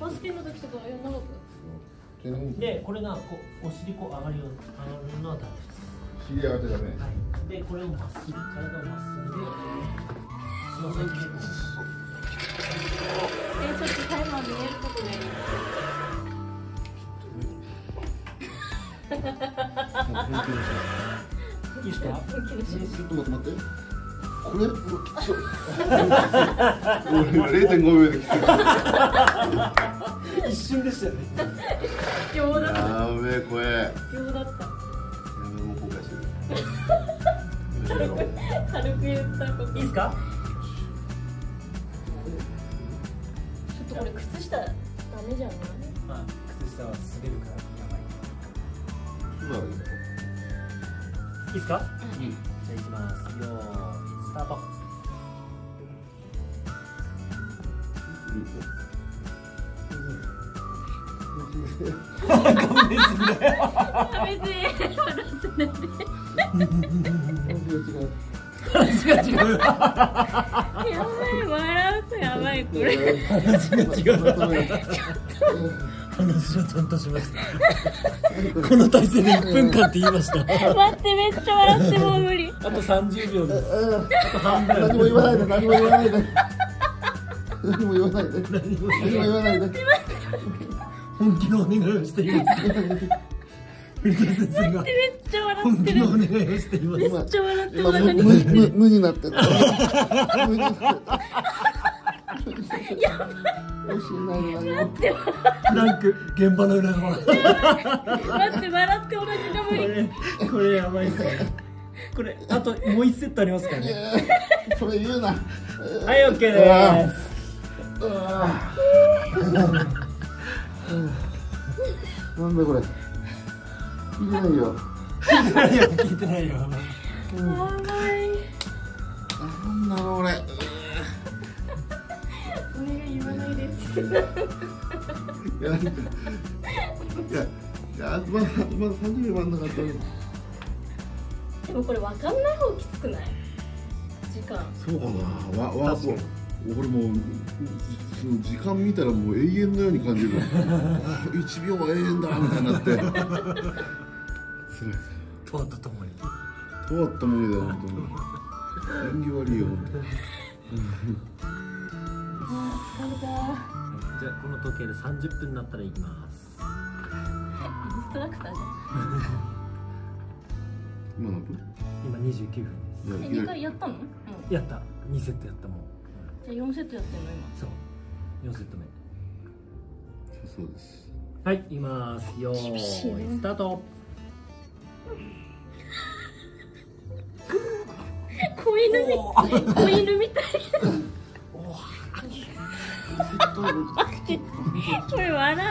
バスケの時とかはやんなかった。で、これがこうお尻こう上がるのはダメです。尻上がってダメ。はい。で、これをまっすぐ、体をまっすぐで。すみません。ちょっとタイマー見えることない。いいですか？ちょっと待って。これ、俺 0.5 秒できた。一瞬でしたよね。秒だった。やべえ、これ。秒だった。もう後悔してる。軽く言ったこと。いいですか？ちょっとこれ靴下ダメじゃない？まあ靴下は滑るから。いいですか？うん。じゃあ行きます。よーい、スタート。やばい、笑うとやばい、これ。話が違う。話をちゃんとしました。この体勢で1分間って言いました。待って、めっちゃ笑ってもう無理。あと30秒です。何も言わないで、何も言わないで。何も言わないで。何も言わないで。本気のお願いをしています。藤田先生が本気のお願いをしています。めっちゃ笑ってます。無になってる。無になってる。やばい。なんか現場の裏側。待って笑って同じの無理。これやばいっすね。これあともう1セットありますからね。それ言うな。はい、オッケーです。なんだこれ。聞いてないよ。聞いてないよ。なんだろう俺。いや、まだ30秒もあんなかったの。でもこれ分かんない方きつくない？時間。そうかな。俺もうその時間見たらもう永遠のように感じる。1秒は永遠だみたいになって。つらい。とわったともに。とわったともにだよ本当に。演技悪いよ本当に。疲れた。じゃあこの時計で30分になったら行きます。インストラクターじゃん。今何分？今29分です。2回やったの？やった。2セットやったもん。じゃあ4セットやってるの今。そう。4セット目。そうです。はい、行きます。よーい、スタート。子犬みたい。これ笑うのが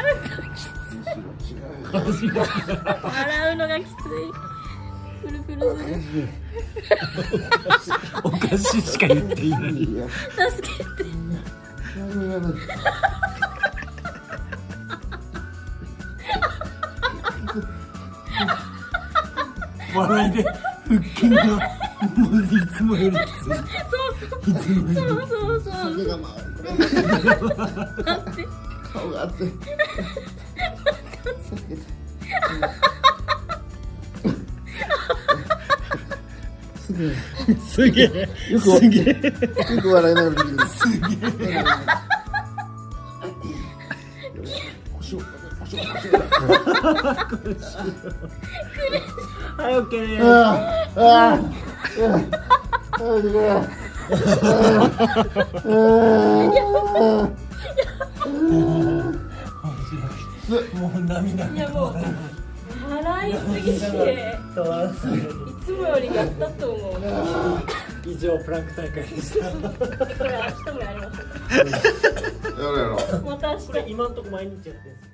きつい。笑うのがきつい。プルプルする。おかしいしか言っていない。助けて。笑いで腹筋がいつもよりきつい。そう。顔が熱い。すげえ。よく笑いながらできる。はい、オッケー。もう涙が笑いすぎて、いつもよりやったと思う。以上、プランク大会でした。これ明日もやります。やろうやろう。また明日。これ今んとこ毎日やってるんです。